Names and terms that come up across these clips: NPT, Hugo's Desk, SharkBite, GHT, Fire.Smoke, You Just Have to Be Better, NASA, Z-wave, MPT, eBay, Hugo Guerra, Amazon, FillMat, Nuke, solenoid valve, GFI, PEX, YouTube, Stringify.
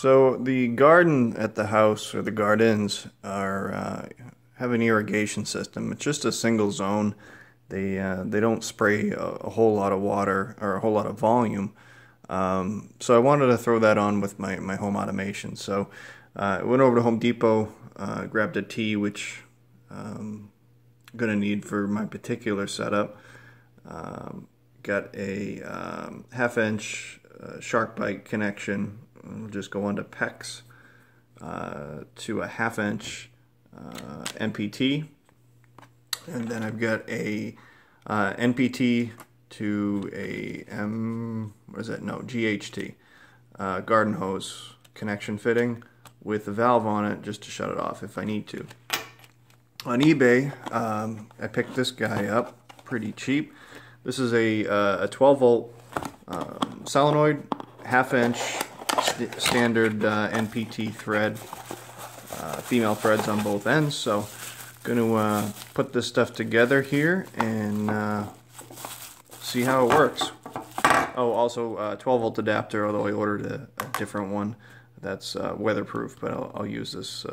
So the garden at the house, or the gardens, are have an irrigation system. It's just a single zone. They don't spray a whole lot of water or a whole lot of volume. So I wanted to throw that on with my home automation. So I went over to Home Depot, grabbed a tee, which I'm going to need for my particular setup. Got a half-inch SharkBite connection. We'll just go on to PEX to a half-inch MPT. And then I've got a NPT to a GHT garden hose connection fitting with a valve on it just to shut it off if I need to. On eBay, I picked this guy up pretty cheap. This is a 12-volt solenoid, half-inch standard NPT thread, female threads on both ends. So going to put this stuff together here and see how it works. Oh, also 12-volt adapter, although I ordered a different one that's weatherproof, but I'll use this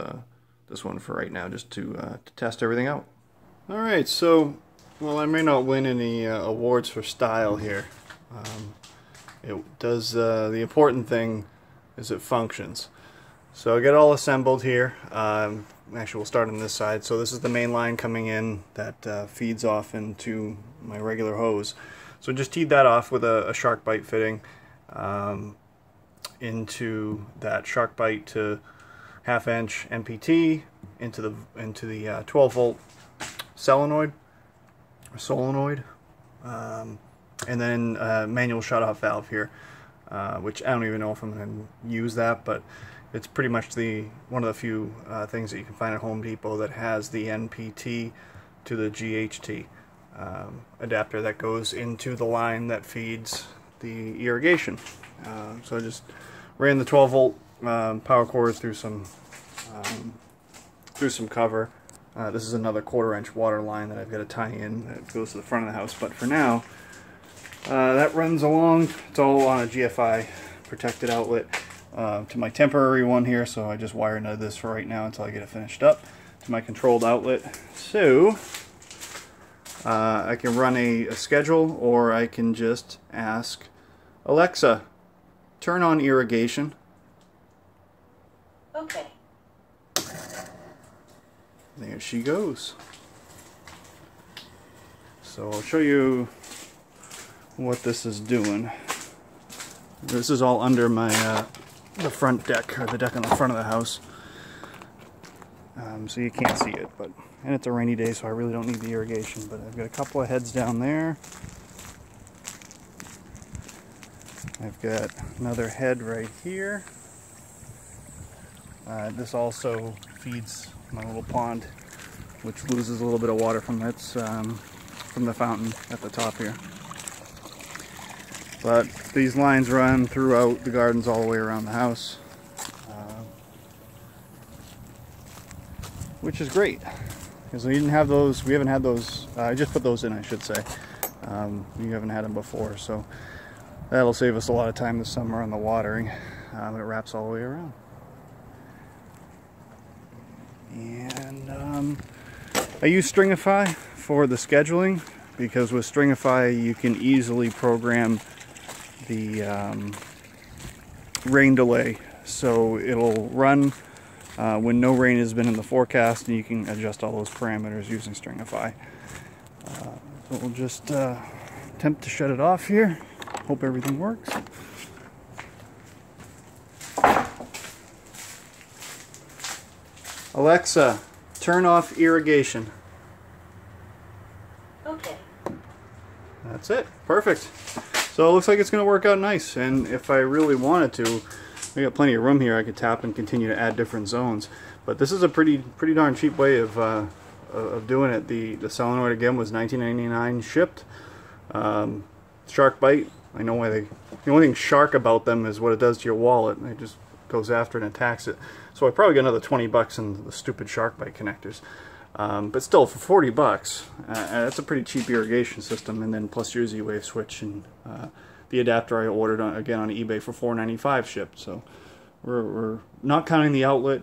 this one for right now just to test everything out. All right, so well, I may not win any awards for style here. It does the important thing is it functions. So I got all assembled here. Actually, we'll start on this side. So this is the main line coming in that feeds off into my regular hose. So just teed that off with a SharkBite fitting into that SharkBite to half-inch MPT into the 12-volt solenoid, and then manual shutoff valve here, which I don't even know if I'm going to use that, but it's pretty much one of the few things that you can find at Home Depot that has the NPT to the GHT adapter that goes into the line that feeds the irrigation. So I just ran the 12-volt. Power cord through some cover. This is another 1/4-inch water line that I've got to tie in that goes to the front of the house, but for now that runs along. It's all on a GFI protected outlet to my temporary one here, so I just wire none of this for right now until I get it finished up to my controlled outlet, so I can run a schedule, or I can just ask Alexa, turn on irrigation. Okay. There she goes. So I'll show you what this is doing. This is all under my the front deck, or the deck on the front of the house. So you can't see it, and it's a rainy day, so I really don't need the irrigation. But I've got a couple of heads down there. I've got another head right here. This also feeds my little pond, which loses a little bit of water from the fountain at the top here. But these lines run throughout the gardens all the way around the house, which is great because we didn't have those. We haven't had those. I just put those in, I should say. You haven't had them before, so that'll save us a lot of time this summer on the watering. It wraps all the way around. And I use Stringify for the scheduling, because with Stringify you can easily program the rain delay, so it'll run when no rain has been in the forecast, and you can adjust all those parameters using Stringify. So we'll just attempt to shut it off here. Hope everything works. Alexa, turn off irrigation. Okay. That's it. Perfect. So it looks like it's going to work out nice. And if I really wanted to, I got plenty of room here. I could tap and continue to add different zones. But this is a pretty darn cheap way of doing it. The solenoid again was $19.99 shipped. SharkBite. I know why the only thing shark about them is what it does to your wallet. They just goes after it and attacks it. So I probably got another 20 bucks in the stupid SharkBite connectors. But still, for 40 bucks, that's a pretty cheap irrigation system, and then plus your Z-wave switch and the adapter I ordered, again, on eBay for $4.95 shipped. So we're not counting the outlet,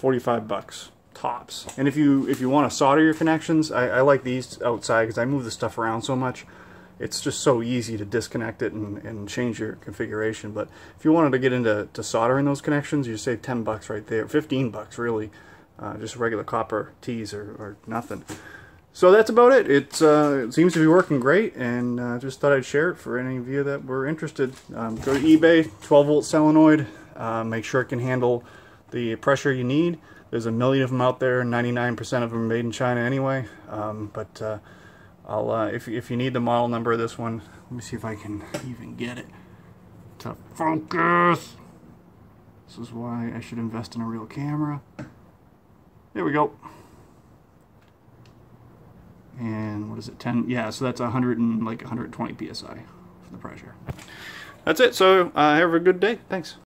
$45 tops. And if you want to solder your connections, I like these outside because I move the stuff around so much. It's just so easy to disconnect it and change your configuration. But if you wanted to get into soldering those connections, you save $10 right there, $15 really. Just regular copper tees or nothing. So that's about it. It seems to be working great, and just thought I'd share it for any of you that were interested. Go to eBay, 12-volt solenoid. Make sure it can handle the pressure you need. There's a million of them out there, 99% of them are made in China anyway. If you need the model number of this one, let me see if I can even get it to focus. This is why I should invest in a real camera. There we go. And what is it, 10? Yeah, so that's 100 and like 120 psi for the pressure. That's it, so have a good day. Thanks.